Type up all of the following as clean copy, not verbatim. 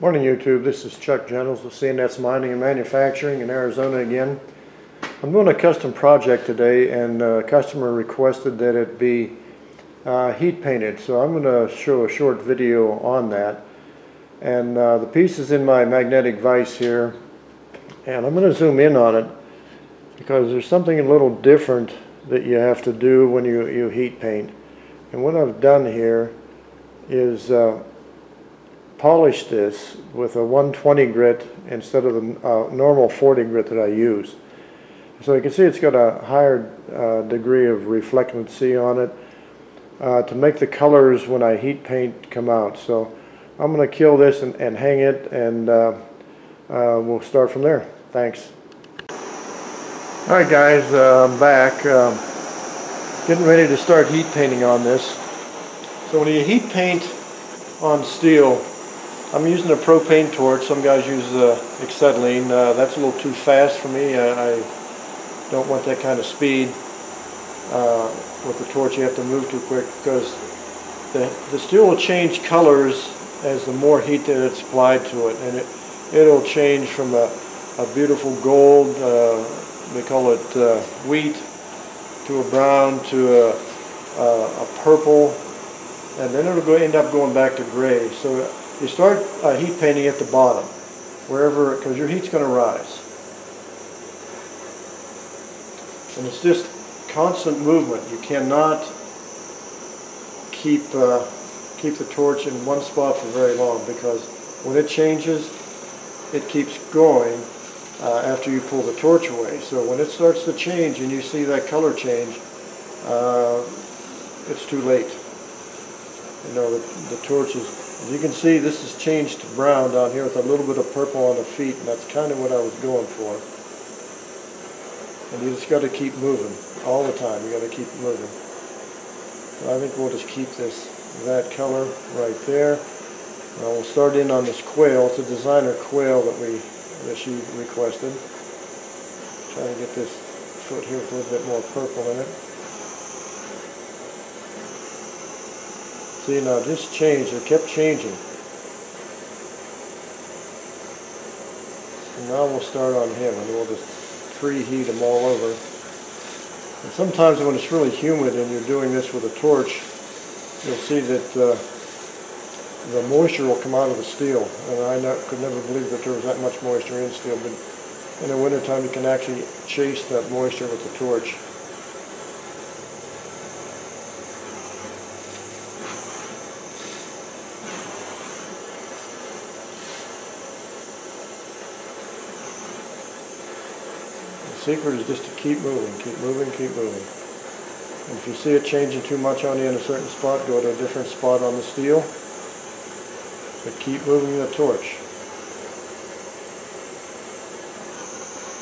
Morning YouTube, this is Chuck Gentles with CNS Mining and Manufacturing in Arizona again. I'm doing a custom project today and a customer requested that it be heat painted, so I'm going to show a short video on that. And the piece is in my magnetic vise here, and I'm going to zoom in on it because there's something a little different that you have to do when you heat paint. And what I've done here is polish this with a 120 grit instead of the normal 40 grit that I use. So you can see it's got a higher degree of reflectancy on it to make the colors when I heat paint come out. So I'm going to kill this and hang it, and we'll start from there. Thanks. Alright guys, I'm back. Getting ready to start heat painting on this. So when you heat paint on steel, I'm using a propane torch. Some guys use acetylene. That's a little too fast for me. I don't want that kind of speed. With the torch you have to move too quick because the steel will change colors as the more heat that it's applied to it, and it'll change from a beautiful gold, they call it wheat, to a brown, to a purple, and then it'll end up going back to gray. So you start heat painting at the bottom, wherever, because your heat's going to rise. And it's just constant movement. You cannot keep the torch in one spot for very long, because when it changes, it keeps going after you pull the torch away. So when it starts to change and you see that color change, it's too late. You know, the torch is, as you can see, this has changed to brown down here with a little bit of purple on the feet, and that's kind of what I was going for. And you just got to keep moving all the time. You got to keep moving. So I think we'll just keep that color right there. And we'll start in on this quail. It's a designer quail that she requested. Try to get this foot here with a little bit more purple in it. See, now this changed. It kept changing. So now we'll start on him, and we'll just preheat them all over. And sometimes when it's really humid and you're doing this with a torch, you'll see that the moisture will come out of the steel. And could never believe that there was that much moisture in steel, but in the wintertime you can actually chase that moisture with the torch. The secret is just to keep moving, keep moving, keep moving. And if you see it changing too much on you in a certain spot, go to a different spot on the steel. But keep moving the torch.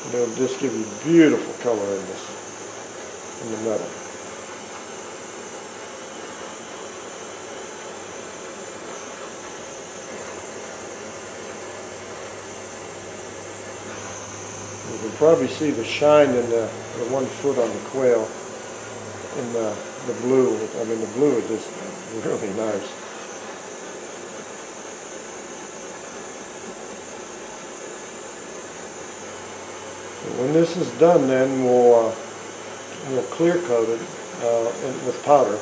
And it'll just give you beautiful color in the metal. You can probably see the shine in the one foot on the quail in the blue. I mean, the blue is just really nice. So when this is done, then we'll clear coat it with powder.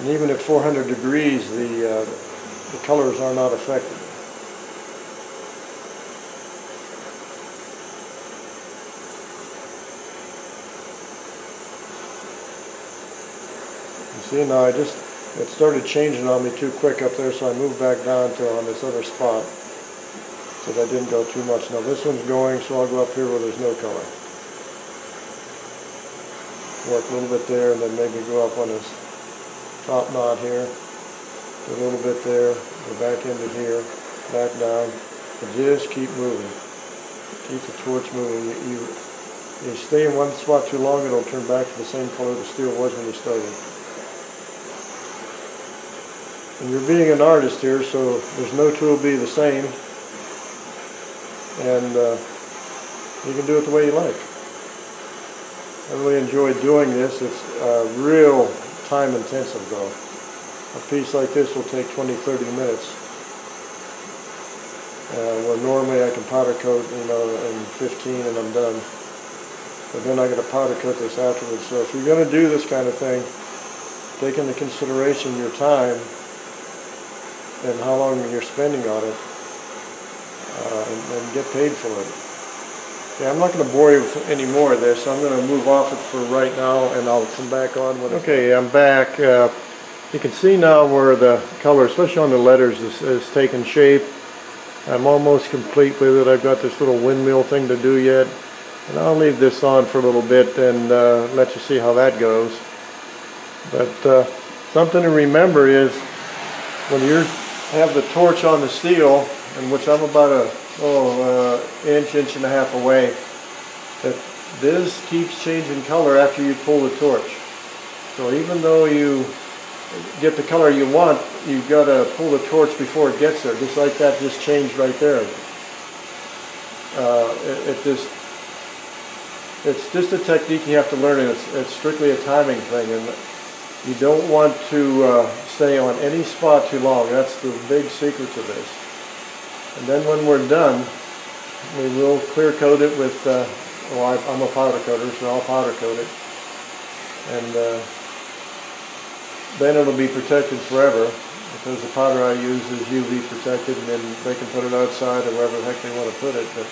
And even at 400 degrees, the colors are not affected. See, now it started changing on me too quick up there, so I moved back down to on this other spot so that I didn't go too much. Now this one's going, so I'll go up here where there's no color. Work a little bit there, and then maybe go up on this top knot here. A little bit there, go back into here, back down, and just keep moving. Keep the torch moving. You stay in one spot too long, it'll turn back to the same color the steel was when you started. And you're being an artist here, so there's no two will be the same, and you can do it the way you like. I really enjoy doing this. It's real time intensive though. A piece like this will take 20-30 minutes. Where normally I can powder coat, you know, in 15 and I'm done. But then I got to powder coat this afterwards. So if you're going to do this kind of thing, take into consideration your time and how long you're spending on it, and get paid for it. Yeah, I'm not going to bore you with any more of this. I'm going to move off it for right now, and I'll come back on when. Okay, I'm back. You can see now where the color, especially on the letters, is taking shape. I'm almost complete with it. I've got this little windmill thing to do yet. And I'll leave this on for a little bit and let you see how that goes. But something to remember is when you have the torch on the steel, and which I'm about inch and a half away, that this keeps changing color after you pull the torch. So even though you get the color you want, you've got to pull the torch before it gets there, just like that just changed right there. It's just a technique you have to learn, and it's strictly a timing thing, and you don't want to stay on any spot too long. That's the big secret to this. And then when we're done, we will clear coat it with, well, I'm a powder coater, so I'll powder coat it, and then it'll be protected forever, because the powder I use is UV protected, and then they can put it outside or wherever the heck they want to put it. But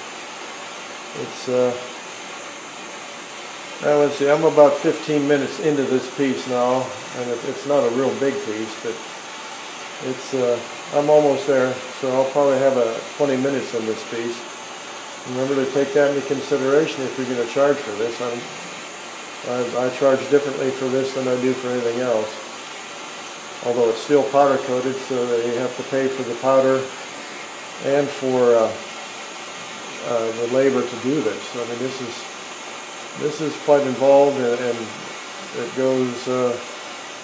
it's, now let's see, I'm about 15 minutes into this piece now, and it's not a real big piece, but it's, I'm almost there, so I'll probably have 20 minutes on this piece. Remember to take that into consideration if you're going to charge for this. I charge differently for this than I do for anything else. Although it's still powder coated, so they have to pay for the powder and for the labor to do this. I mean, this is quite involved, and it goes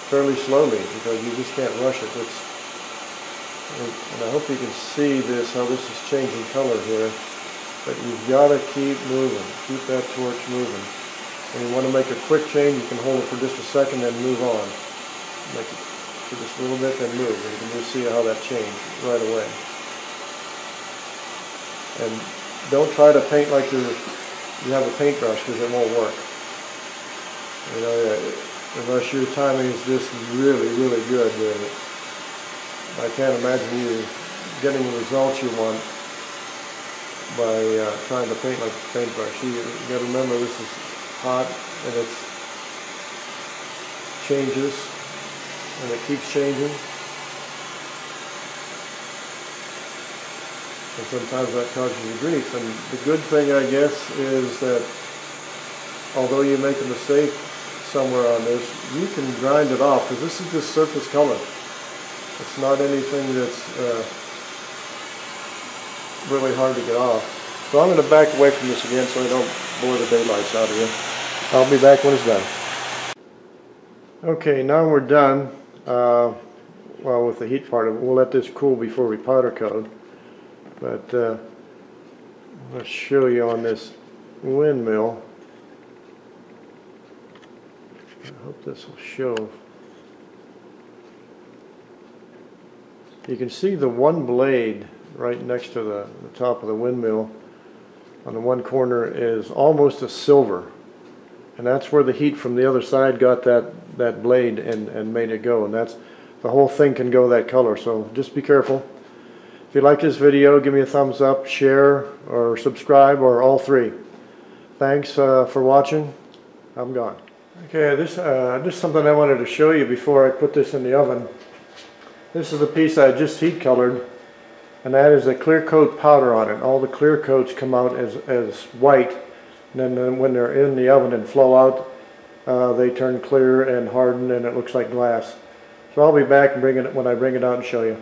fairly slowly because you just can't rush it. And I hope you can see this, how this is changing color here. But you've got to keep moving, keep that torch moving. And you want to make a quick change, you can hold it for just a second and move on. Make it for just a little bit, then move. And you can just see how that changed right away. And don't try to paint like you have a paintbrush, because it won't work. You know, unless your timing is just really, really good with it. I can't imagine you getting the results you want by trying to paint like a paintbrush. You got to remember, this is hot, and it changes, and it keeps changing. And sometimes that causes you grief. And the good thing, I guess, is that although you make a mistake somewhere on this, you can grind it off, because this is just surface color. It's not anything that's really hard to get off. So I'm going to back away from this again so I don't bore the daylights out of you. I'll be back when it's done. Okay, now we're done. Well, with the heat part of it, we'll let this cool before we powder coat. But I'll show you on this windmill. I hope this will show. You can see the one blade right next to the top of the windmill. On the one corner is almost a silver, and that's where the heat from the other side got that blade and made it go. And that's, the whole thing can go that color. So just be careful. If you like this video, give me a thumbs up, share, or subscribe, or all three. Thanks for watching. I'm gone. Okay, this just something I wanted to show you before I put this in the oven. This is a piece I just heat colored, and that is a clear coat powder on it. All the clear coats come out as white, and then when they're in the oven and flow out, they turn clear and harden, and it looks like glass. So I'll be back and when I bring it out and show you.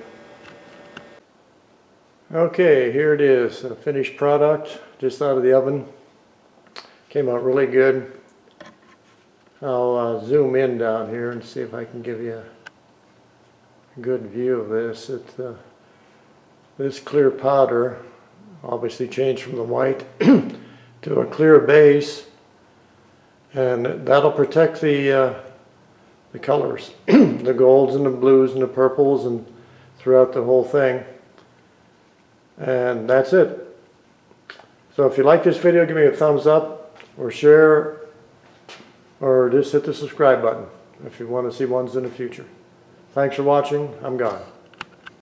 Okay, here it is, a finished product, just out of the oven. Came out really good. I'll zoom in down here and see if I can give you a good view of this. This clear powder obviously changed from the white to a clear base, and that'll protect the colors, the golds and the blues and the purples, and throughout the whole thing. And that's it. So if you like this video, give me a thumbs up or share, or just hit the subscribe button if you want to see ones in the future. Thanks for watching. I'm gone.